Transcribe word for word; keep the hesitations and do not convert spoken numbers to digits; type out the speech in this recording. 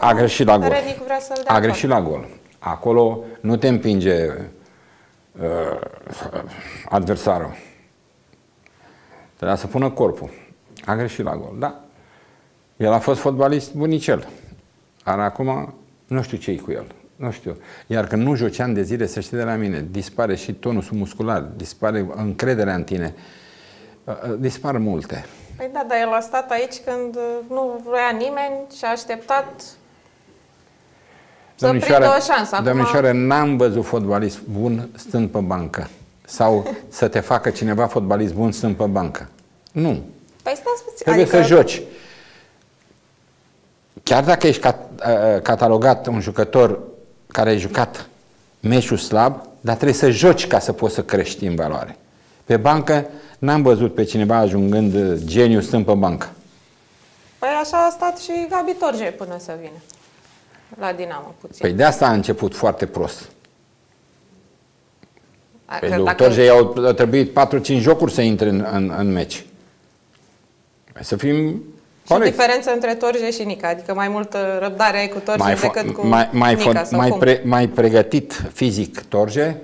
A greșit la gol. A greșit la gol. Acolo nu te împinge uh, adversarul. Trebuia să pună corpul. A greșit la gol, da. El a fost fotbalist bunicel. Dar acum nu știu ce-i cu el. Nu știu. Iar când nu joci ani de zile, să știi de la mine, dispare și tonusul muscular, dispare încrederea în tine. Dispar multe. Păi da, dar el a stat aici când nu vrea nimeni și a așteptat să prindă o șansă. Domnișoare, n-am văzut fotbalist bun stând pe bancă. Sau să te facă cineva fotbalist bun stând pe bancă. Nu. Păi stați puțin. Trebuie adică... să joci. Chiar dacă ești cat, uh, catalogat un jucător care ai jucat meciul slab, dar trebuie să joci ca să poți să crești în valoare. Pe bancă n-am văzut pe cineva ajungând geniu stând pe bancă. Păi așa a stat și Gabi Torje până să vină la Dinamo puțin. Păi de asta a început foarte prost. Păi dacă... Torje i-au trebuit patru cinci jocuri să intre în, în, în meci. Să fim... Și corect. Diferența între Torje și Nica, adică mai multă răbdare ai cu Torje mai decât cu mai, mai Nica, mai, pre mai pregătit fizic Torje,